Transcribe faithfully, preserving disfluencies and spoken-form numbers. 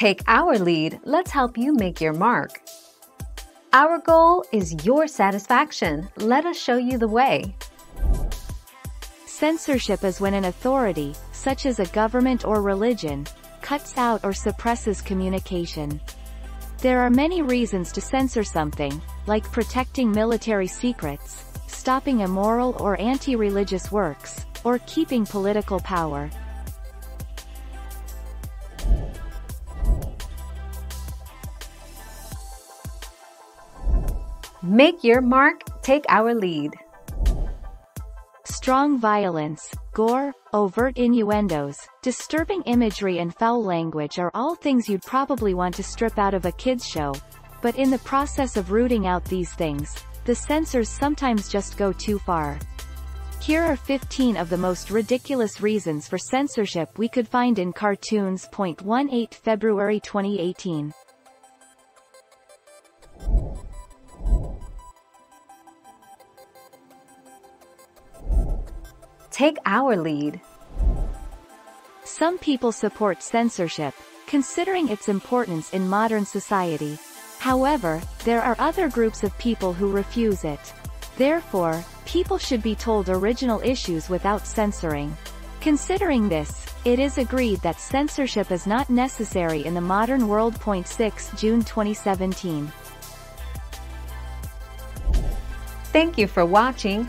Take our lead, let's help you make your mark. Our goal is your satisfaction. Let us show you the way. Censorship is when an authority, such as a government or religion, cuts out or suppresses communication. There are many reasons to censor something, like protecting military secrets, stopping immoral or anti-religious works, or keeping political power. Make your mark, take our lead. Strong violence, gore, overt innuendos, disturbing imagery and foul language are all things you'd probably want to strip out of a kids' show, but in the process of rooting out these things, the censors sometimes just go too far. Here are fifteen of the most ridiculous reasons for censorship we could find in cartoons. eighteen February twenty eighteen. Take our lead. Some people support censorship, considering its importance in modern society. However, there are other groups of people who refuse it. Therefore, people should be told original issues without censoring. Considering this, it is agreed that censorship is not necessary in the modern world. six June twenty seventeen. Thank you for watching.